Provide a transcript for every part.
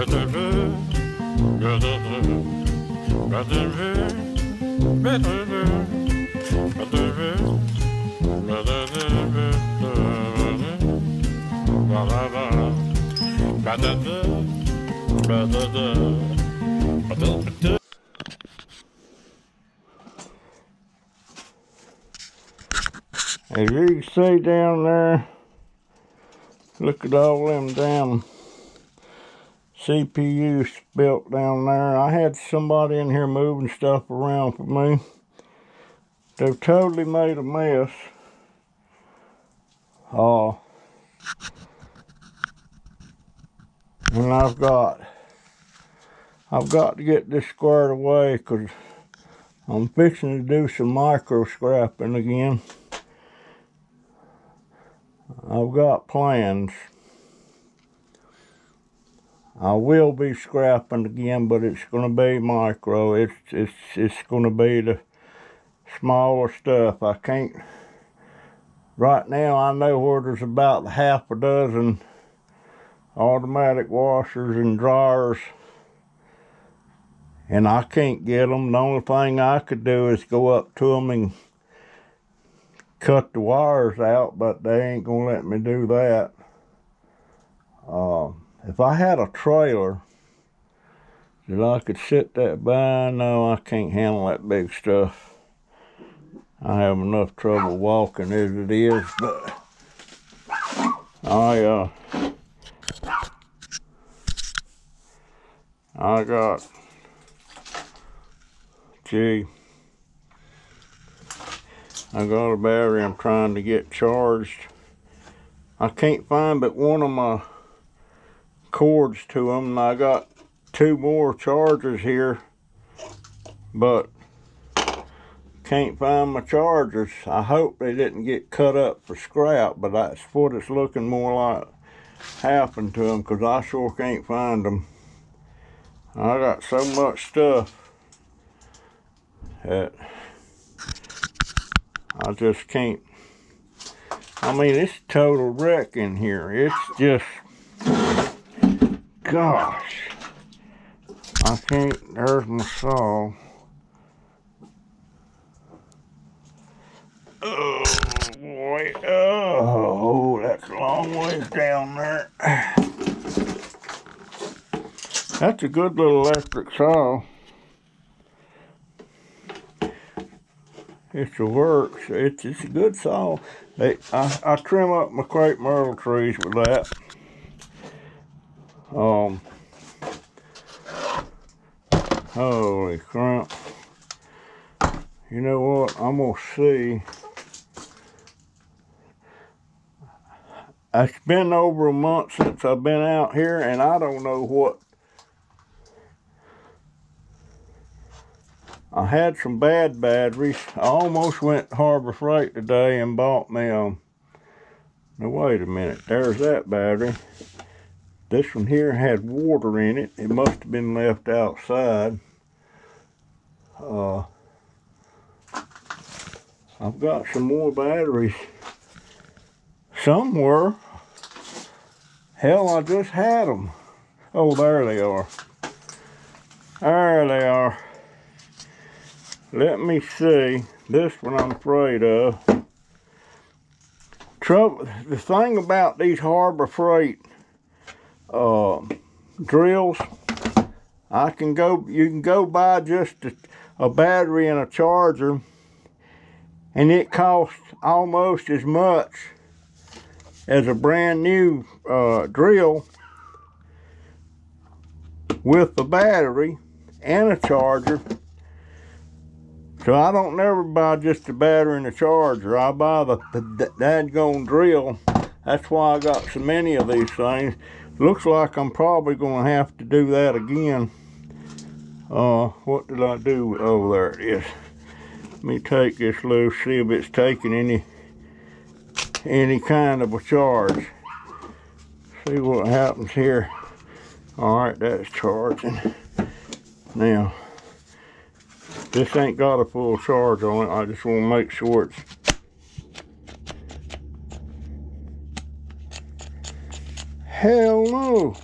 As you can see down there, look at all them damn CPU spilt down there. I had somebody in here moving stuff around for me. They've totally made a mess. And I've got to get this squared away, because I'm fixing to do some micro scrapping again. I've got plans. I will be scrapping again, but it's going to be micro. It's going to be the smaller stuff. I can't. Right now, I know where there's about half a dozen automatic washers and dryers, and I can't get them. The only thing I could do is go up to them and cut the wires out, but they ain't gonna let me do that. If I had a trailer that I could sit that by, no, I can't handle that big stuff. I have enough trouble walking as it is, but I got, I got a battery I'm trying to get charged. I can't find but one of my cords to them, and I got two more chargers here, but can't find my chargers. I hope they didn't get cut up for scrap, but that's what it's looking more like happened to them, because I sure can't find them. I got so much stuff that I just can't. I mean, it's a total wreck in here. It's just, gosh, I can't. There's my saw. Oh boy, oh, that's a long ways down there. That's a good little electric saw. It's a works. It's a good saw. I trim up my crepe myrtle trees with that. Holy crap! You know what? I'm gonna see. It's been over a month since I've been out here, and I don't know what. I had some bad batteries. I almost went to Harbor Freight today and bought me now wait a minute, there's that battery. This one here had water in it. It must have been left outside. I've got some more batteries somewhere. Hell, I just had them. Oh, there they are. There they are. Let me see. This one I'm afraid of. The thing about these Harbor Freight drills, you can go buy just a battery and a charger, and it costs almost as much as a brand new drill with the battery and a charger. So I don't never buy just the battery and the charger. I buy the dadgone drill. That's why I got so many of these things. Looks like I'm probably going to have to do that again. What did I do? Oh, there it is. Let me take this loose, see if it's taking any kind of a charge. See what happens here. All right, that's charging. Now, this ain't got a full charge on it. I just want to make sure it's. Hell no!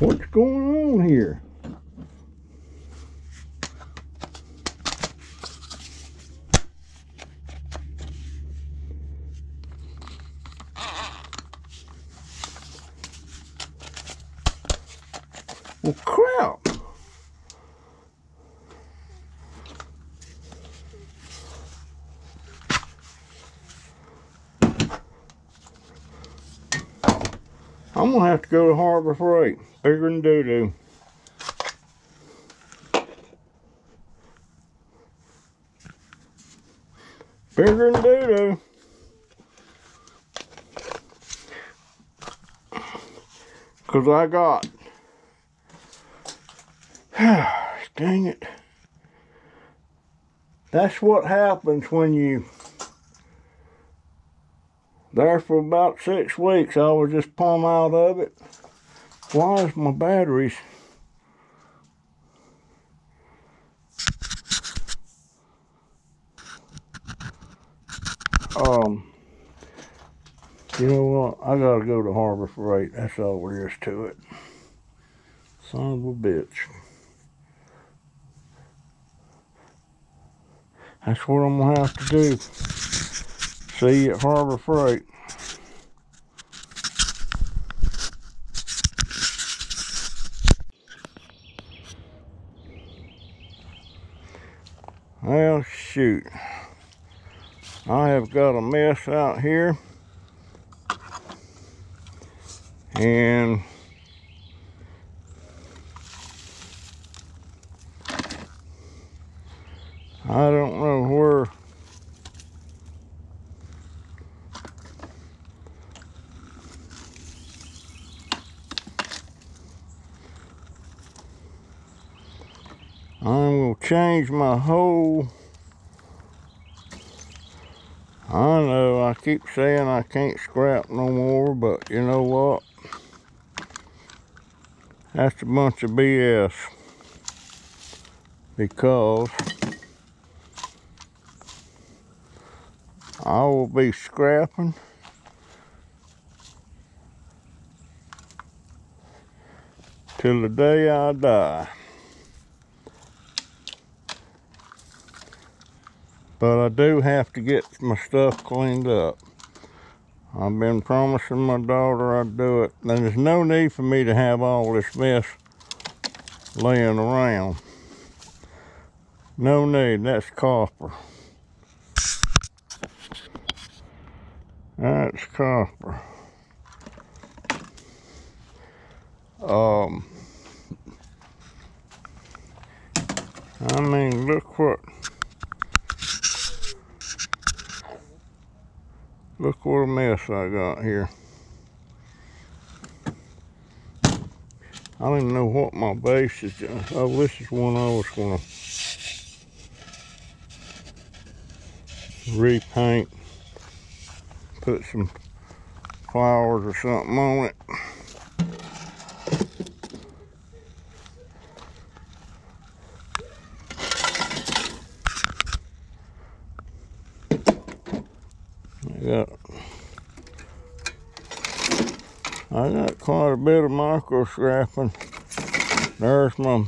What's going on here? Well, crap. I'm gonna have to go to Harbor Freight. Bigger than doo-doo. Bigger than doo-doo. Cause I got, dang it. That's what happens when you there for about 6 weeks. I was just plumb out of it. Why is my batteries? You know what? I gotta go to Harbor Freight. That's all there is to it. Son of a bitch. That's what I'm gonna have to do. See you at Harbor Freight. Well, shoot. I have got a mess out here. And I don't know where I'm going to change my whole. I know I keep saying I can't scrap no more, but you know what? That's a bunch of BS. Because I will be scrapping till the day I die. But I do have to get my stuff cleaned up. I've been promising my daughter I'd do it. And there's no need for me to have all this mess laying around. No need, that's copper. That's copper. I mean, look what a mess I got here. I don't even know what my base is doing. Oh, this is one I was gonna repaint. Put some flowers or something on it. I got quite a bit of micro scrapping. There's my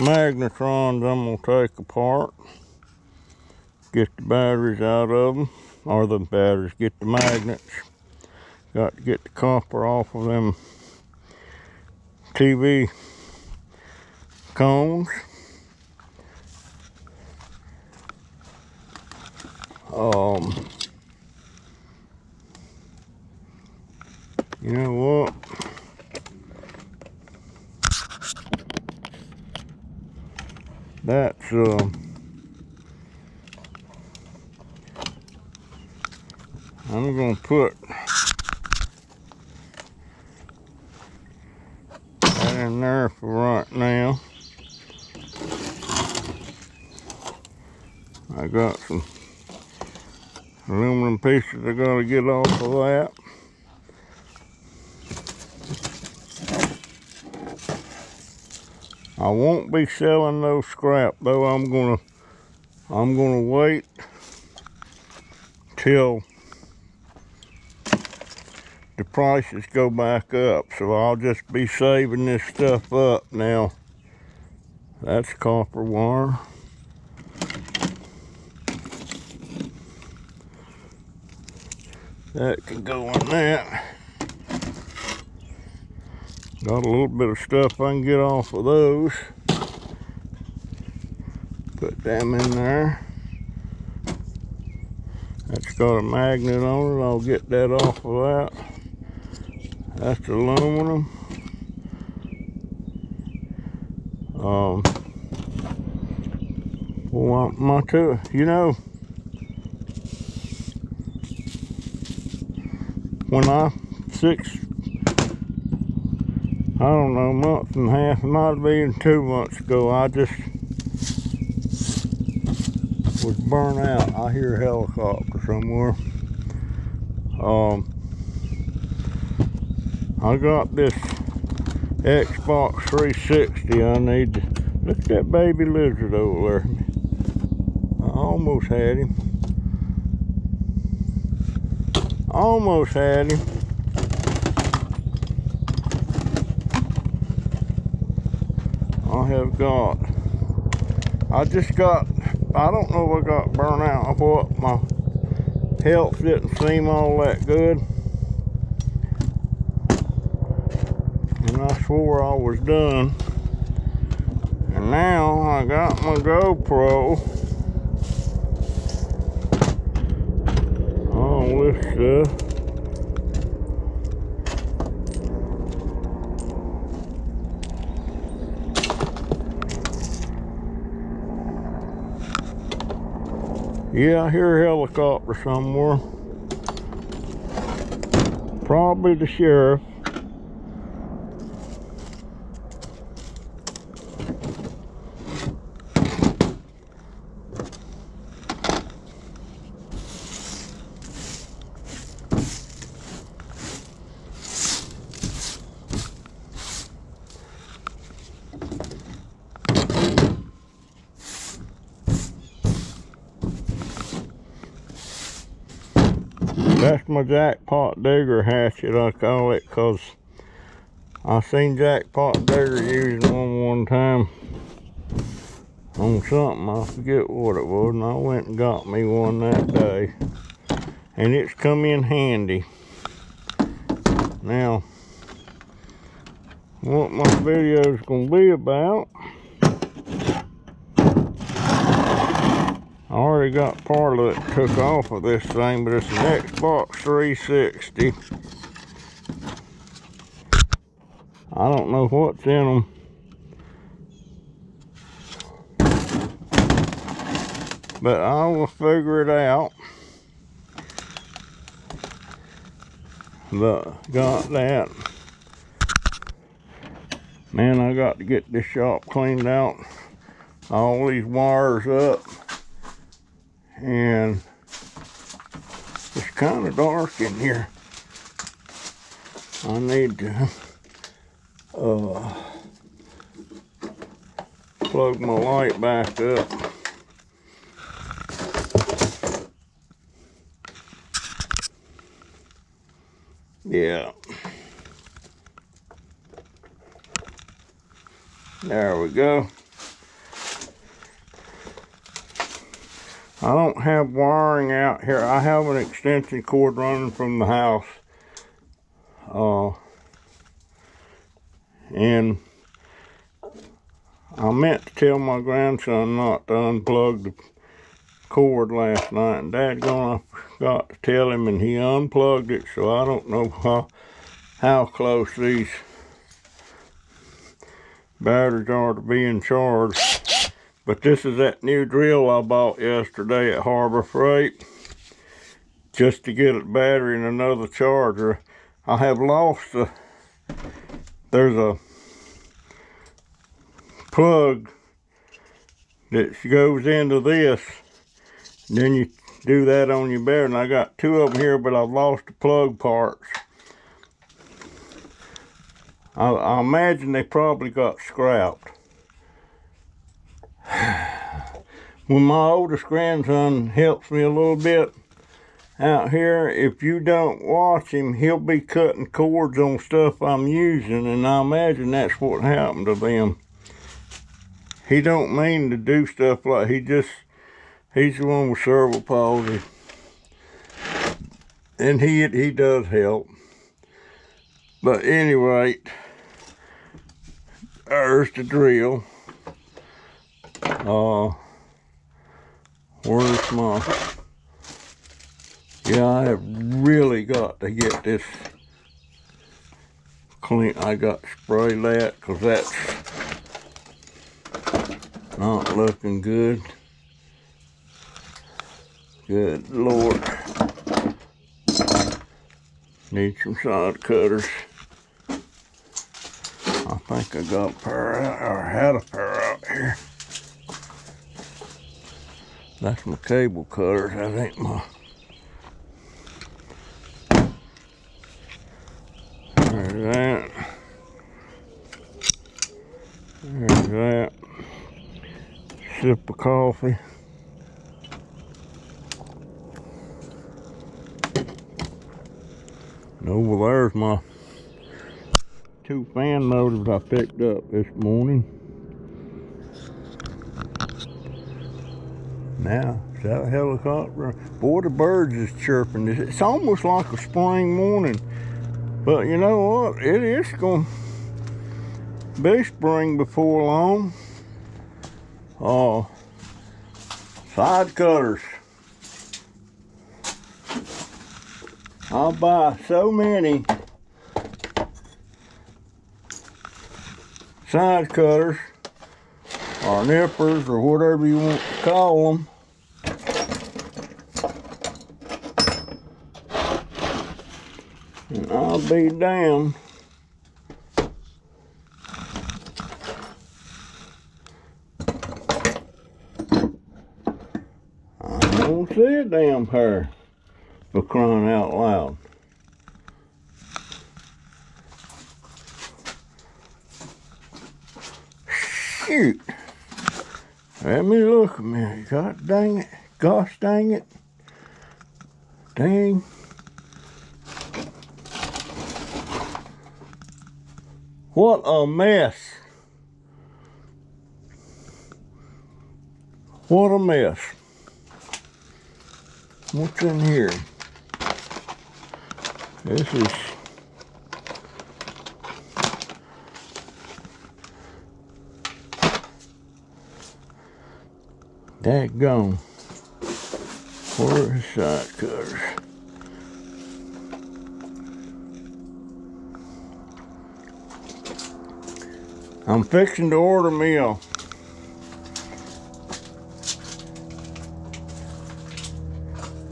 magnetrons I'm gonna take apart. Get the batteries out of them. Or the batteries, get the magnets. Got to get the copper off of them TV cones. You know what? That's I'm gonna put that in there for right now. I got some aluminum pieces I gotta get off of that. I won't be selling no scrap though. I'm gonna wait till the prices go back up, so I'll just be saving this stuff up now. That's copper wire. That can go on that. Got a little bit of stuff I can get off of those. Put them in there. That's got a magnet on it. I'll get that off of that. That's aluminum. My tool, you know, when I don't know, month and a half, it might have been 2 months ago, I just was burnt out. I hear a helicopter somewhere. I got this Xbox 360. I need to, look at that baby lizard over there. I almost had him. Almost had him. I have got, I just got, I don't know if I got burnt out or what, my health didn't seem all that good. And I swore I was done. And now I got my GoPro. Yeah, I hear a helicopter somewhere. Probably the sheriff. That's my jackpot digger hatchet, I call it, because I seen jackpot digger using one time on something. I forget what it was, and I went and got me one that day. And it's come in handy. Now, what my video's going to be about, I already got part of it took off of this thing, but it's an Xbox 360. I don't know what's in them. But I will figure it out. But got that. Man, I got to get this shop cleaned out. All these wires up. And it's kind of dark in here. I need to plug my light back up. Yeah. There we go. I don't have wiring out here. I have an extension cord running from the house. And I meant to tell my grandson not to unplug the cord last night. And dadgone, I forgot to tell him, and he unplugged it. So I don't know how close these batteries are to being charged. But this is that new drill I bought yesterday at Harbor Freight, just to get a battery and another charger. I have lost the, there's a plug that goes into this, and then you do that on your battery. And I got two of them here, but I've lost the plug parts. I imagine they probably got scrapped. When my oldest grandson helps me a little bit, out here, if you don't watch him, he'll be cutting cords on stuff I'm using, and I imagine that's what happened to them. He don't mean to do stuff like, he's the one with cerebral palsy. And he does help. But anyway, there's the drill. Where's my... Yeah, I have really got to get this clean. I got to spray that because that's not looking good. Good Lord. Need some side cutters. I think I got a pair out, or had a pair out here. That's my cable cutters. That ain't my... There's that. Sip of coffee. And over there's my two fan motors I picked up this morning. Now, is that a helicopter? Boy, the birds is chirping. It's almost like a spring morning. But you know what? It is going to be spring before long. Side cutters. I'll buy so many side cutters or nippers or whatever you want to call them. And I'll be damned I don't see a damn hair for crying out loud. Shoot! Let me look a minute. God dang it. Gosh dang it. Dang. What a mess. What a mess. What's in here? This is... Daggone. Where is side cutters? I'm fixing to order me a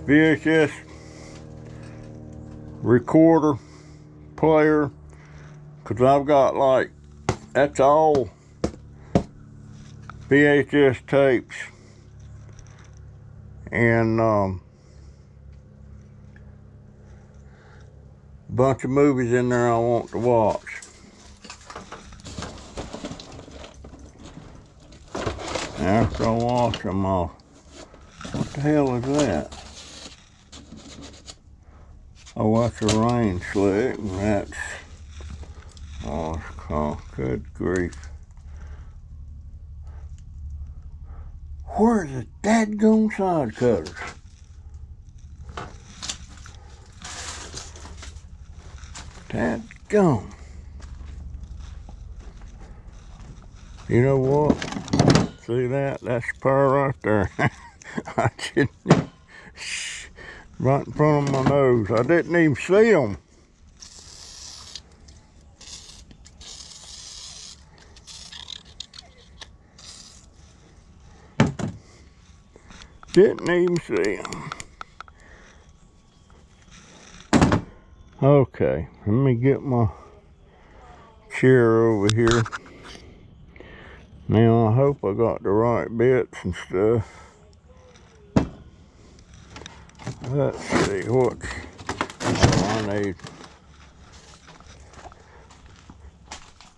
VHS recorder player, because I've got like, that's all VHS tapes, and a bunch of movies in there I want to watch. After I wash them off. What the hell is that? Oh, that's a rain slick. That's... Oh, it's called... Good grief. Where's the dadgone side cutters? Dadgone. You know what? See that? That's the power right there. I didn't, right in front of my nose. I didn't even see them. Didn't even see them. Okay, let me get my chair over here. Now, I hope I got the right bits and stuff. Let's see what I need.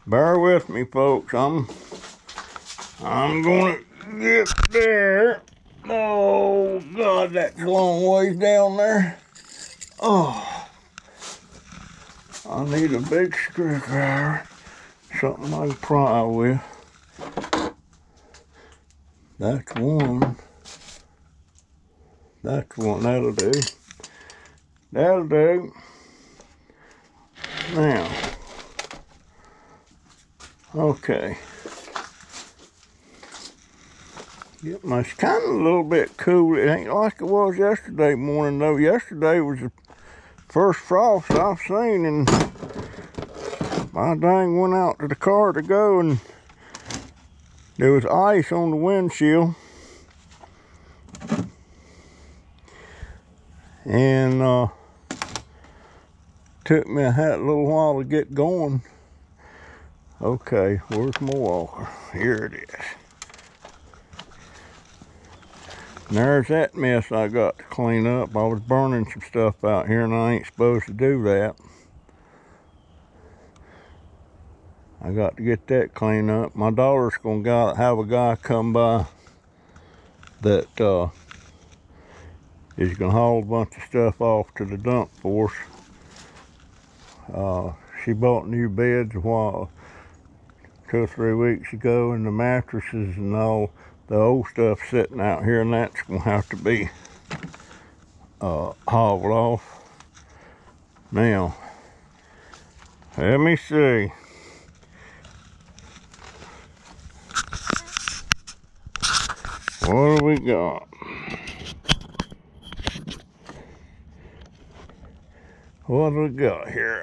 Bear with me, folks. I'm gonna get there. Oh, God. lot of that long ways down there. Oh, I need a big screwdriver, something I can pry with. That's one. That's one. That'll do. That'll do. Now, okay. Yep, it's kind of a little bit cool. It ain't like it was yesterday morning, though. Yesterday was the first frost I've seen, and my dang went out to the car to go, and there was ice on the windshield. And took me a little while to get going. Okay, where's my walker? Here it is. And there's that mess I got to clean up. I was burning some stuff out here, and I ain't supposed to do that. I got to get that cleaned up. My daughter's going to have a guy come by that is going to haul a bunch of stuff off to the dump for us. She bought new beds a while, 2 or 3 weeks ago, and the mattresses and all the old stuff sitting out here, and that's going to have to be hauled off. Now, let me see. What do we got? What do we got here?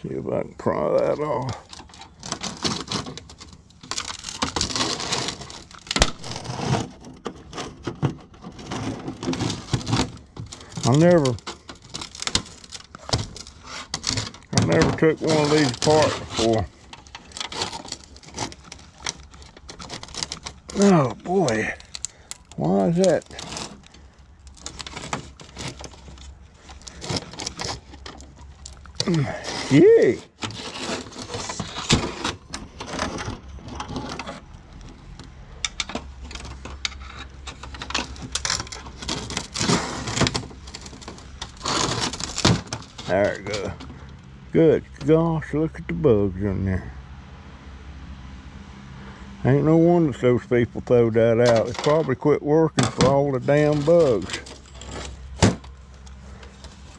See if I can pry that off. I never took one of these apart before. Oh boy, why is that? Yay! There it goes. Good gosh, look at the bugs in there. Ain't no wonder those people throw that out. They probably quit working for all the damn bugs.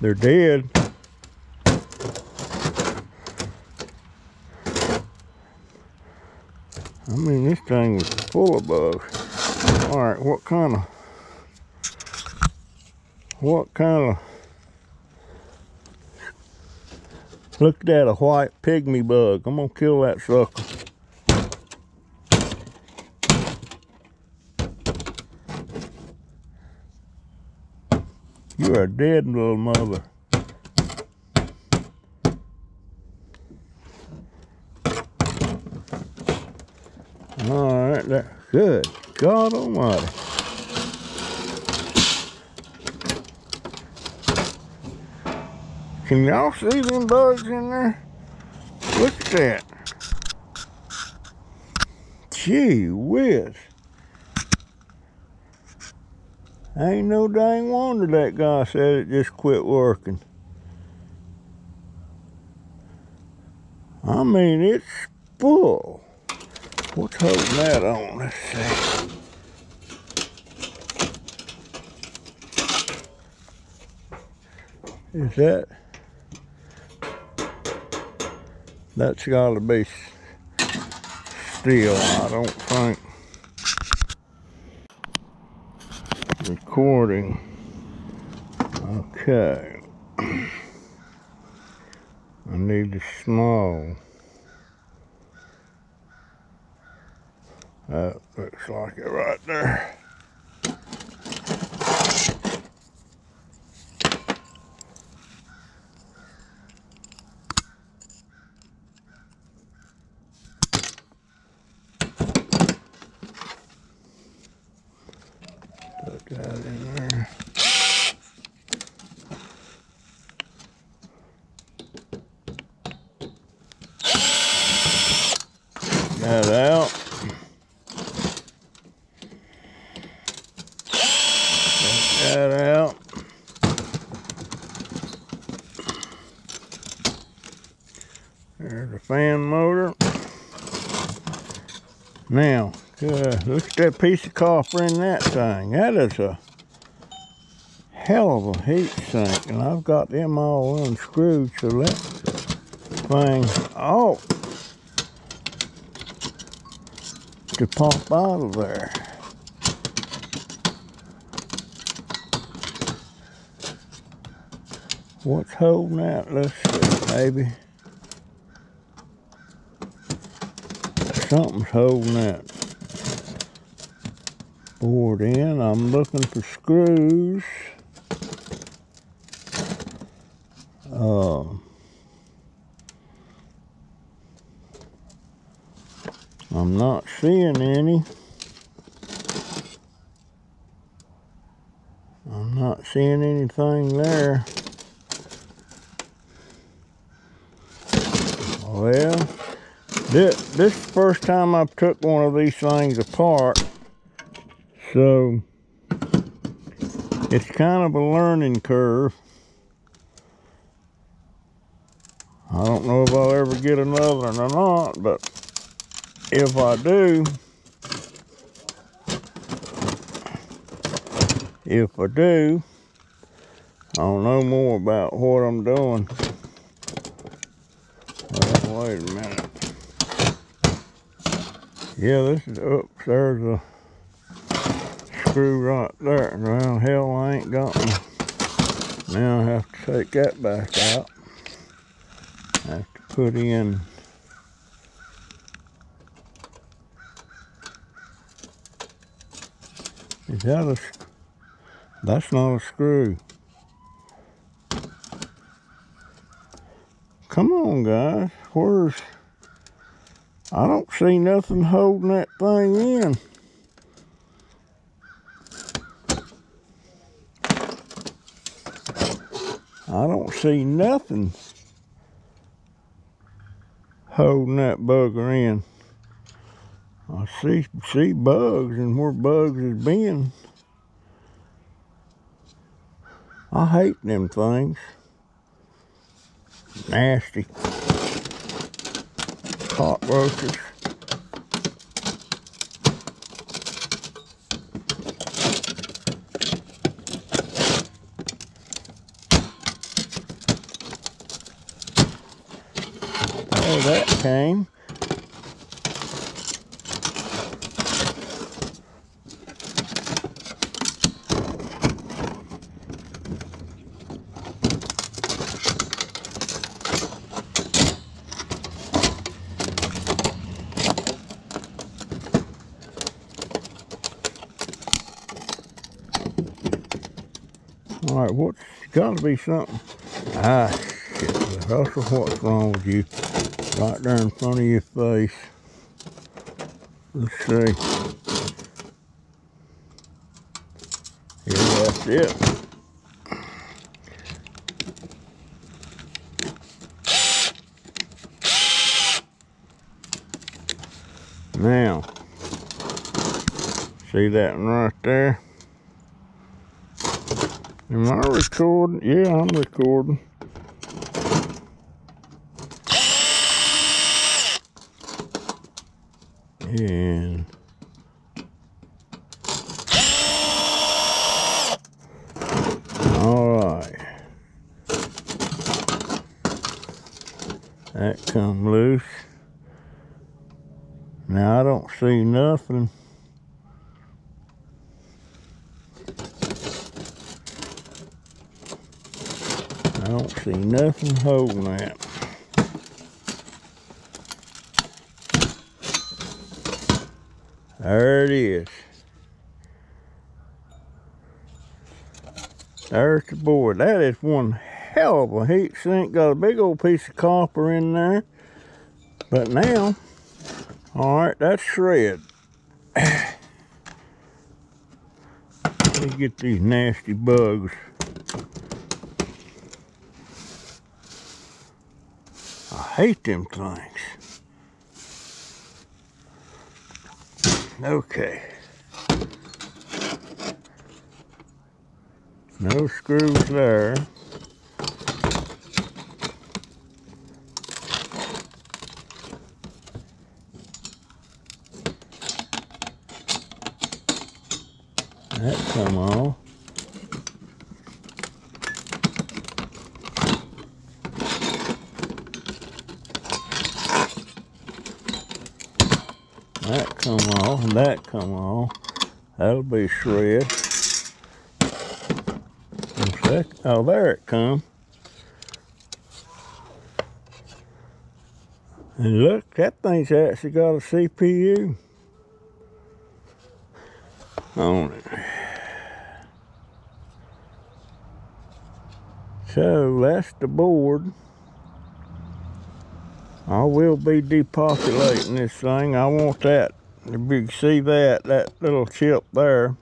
They're dead. I mean, this thing was full of bugs. All right, what kind of, looked at a white pygmy bug. I'm gonna kill that sucker. You are a dead little mother. All right, that, good God Almighty. Can y'all see them bugs in there? Look at that. Gee whiz. Ain't no dang wonder that guy said it just quit working. I mean, it's full. What's holding that on? Let's see. Is that... That's gotta be steel, I don't think. Recording. Okay. I need the small. That looks like it right there. That out. Take that out. There's the fan motor. Now, look at that piece of copper in that thing. That is a hell of a heat sink, and I've got them all unscrewed, so that thing ought to pop out of there. What's holding that? Let's see, maybe. Something's holding that board in. I'm looking for screws. I'm not seeing any. I'm not seeing anything there. Well, this is the first time I've took one of these things apart, so it's kind of a learning curve. I don't know if I'll ever get another one or not, but if I do, I'll know more about what I'm doing. Well, wait a minute. Yeah, this is up. There's a screw right there. Well, hell, I ain't got one. Now I have to take that back out. I have to put in that's not a screw. Come on, guys. Where's... I don't see nothing holding that thing in. I don't see nothing holding that bugger in. I see bugs and where bugs has been. I hate them things. Nasty. Cockroaches. Oh, that came. All right, what's got to be something? Ah, shit, Russell, what's wrong with you? Right there in front of your face. Let's see. Yeah, that's it. Now, see that one right there? Am I recording? Yeah, I'm recording. And all right, that come loose. Now I don't see nothing. I don't see nothing holding that. There it is. There's the board. That is one hell of a heat sink. Got a big old piece of copper in there. But now, all right, that's shred. Let me get these nasty bugs. I hate them things. Okay. No screws there. That's come off. That come off, and that come off. That'll be shred. Oh, there it come. And look, that thing's actually got a CPU on it. So that's the board. I will be depopulating this thing. I want that. If you can see that, that little chip there.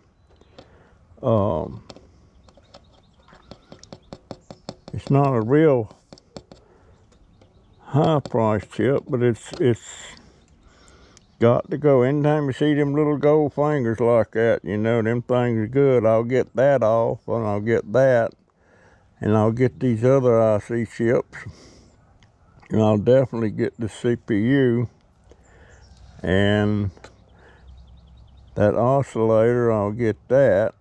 It's not a real high price chip, but it's got to go. Anytime you see them little gold fingers like that, you know, them things are good. I'll get that off, and I'll get that, and I'll get these other IC chips. And I'll definitely get the CPU and that oscillator. I'll get that.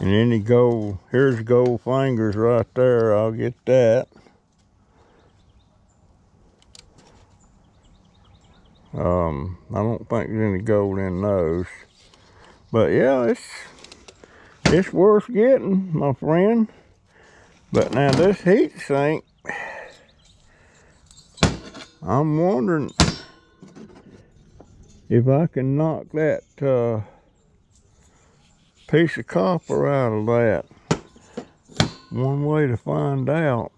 And any gold, here's gold fingers right there. I'll get that. I don't think there's any gold in those. But yeah, it's worth getting, my friend. But now this heat sink, I'm wondering if I can knock that piece of copper out of that. One way to find out.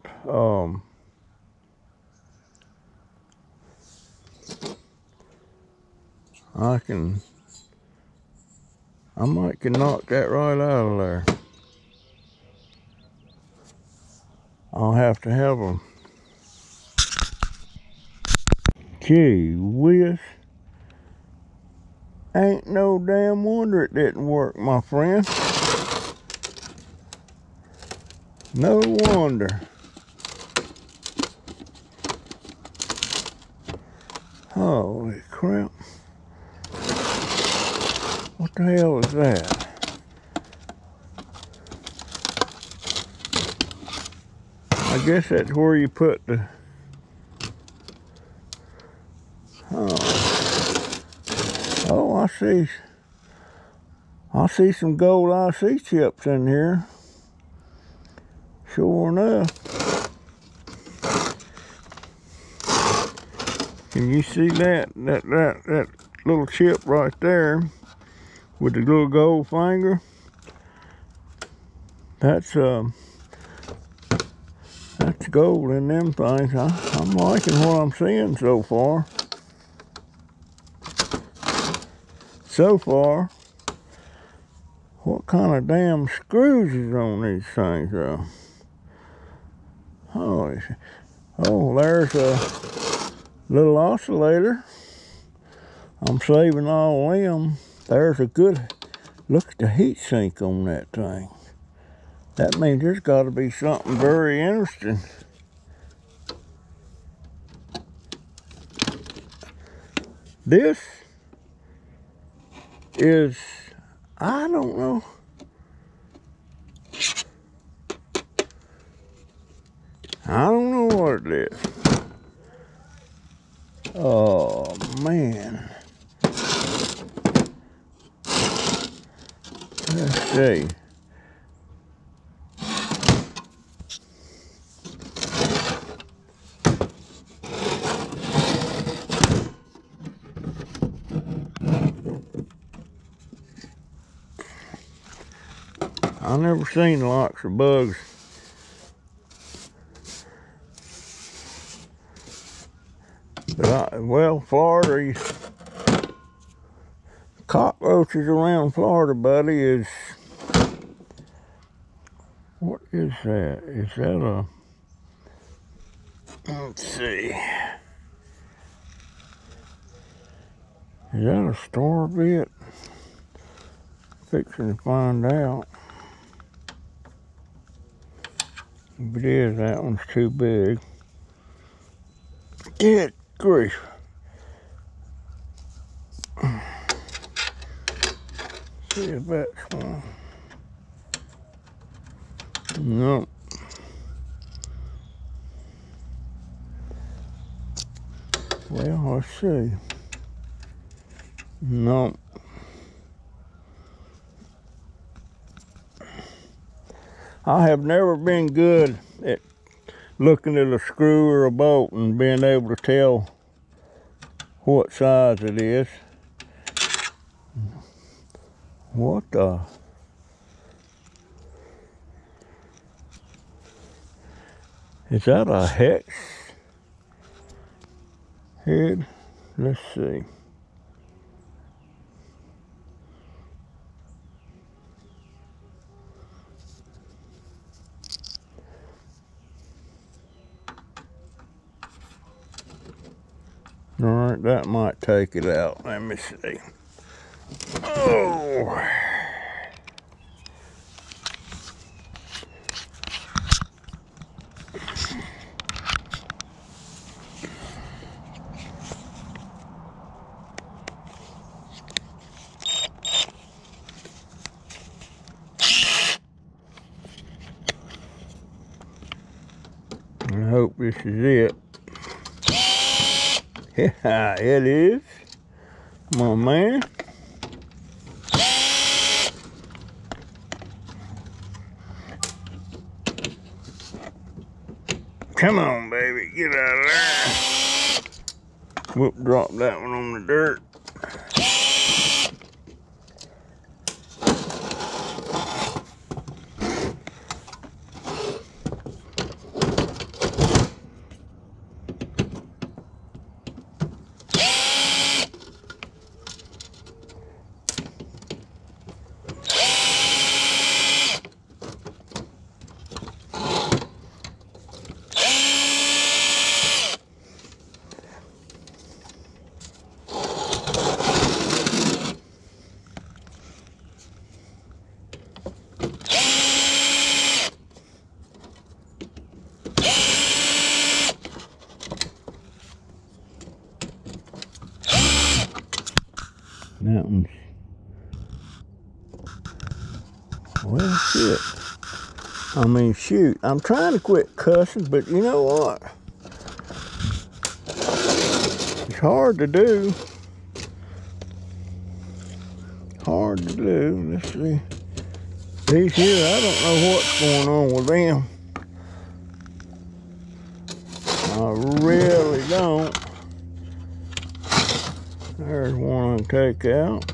I might can knock that right out of there. I'll have to have them. Gee whiz. Ain't no damn wonder it didn't work, my friend. No wonder. Holy crap. What the hell is that? I guess that's where you put the... Oh, I see some gold IC chips in here. Sure enough. Can you see that little chip right there? With the little gold finger, that's gold in them things. I'm liking what I'm seeing so far. So far, what kind of damn screws is on these things though? Oh, there's a little oscillator. I'm saving all them. There's a good, look at the heat sink on that thing. That means there's got to be something very interesting. This is, I don't know. I don't know what it is. Oh, man. Let's see. I never seen locks or bugs. But Florida, cockroaches around Florida, buddy, is... What is that? Is that a... Let's see. Is that a star bit? Fixing to find out. If it is, that one's too big. Good grief. See if that's one. Nope. Well, let's see. Nope. I have never been good at looking at a screw or a bolt and being able to tell what size it is. What the? Is that a hex head? Let's see. All right, that might take it out. Let me see. Oh! I hope this is it. Yeah, it is, my man. Come on, baby, get out of there. Whoop, drop that one on the dirt. That one's, well, shit. I mean, shoot, I'm trying to quit cussing, but you know what? It's hard to do. Hard to do. Let's see. These here, I don't know what's going on with them. I really don't. There's one I can take out.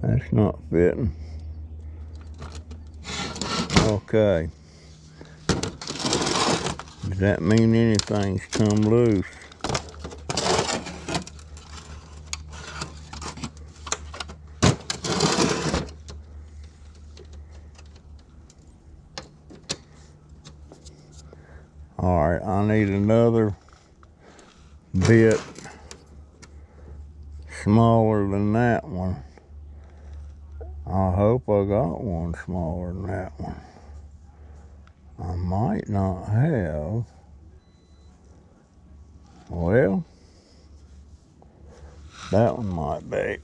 That's not fitting. Okay. Does that mean anything's come loose? Alright, I need another bit smaller than that one. I hope I got one smaller than that one. I might not have. Well, that one might be.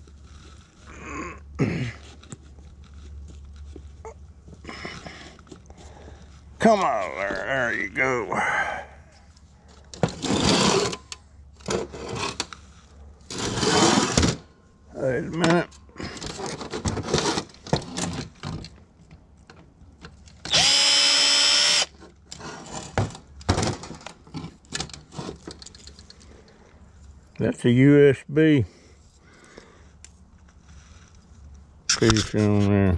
Come on, there you go. Wait a minute. That's a USB piece on there.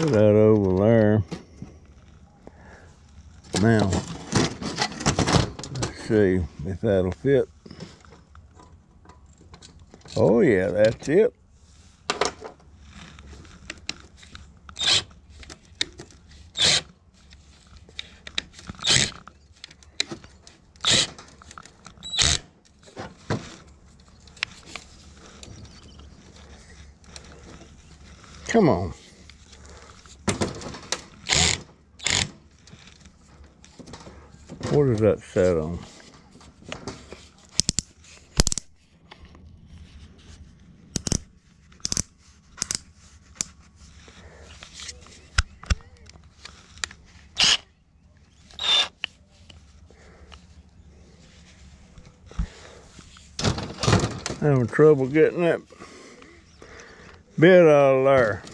That over there. Now, let's see if that'll fit. Oh yeah, that's it. Come on. What is that set on? Having trouble getting that bit out of there.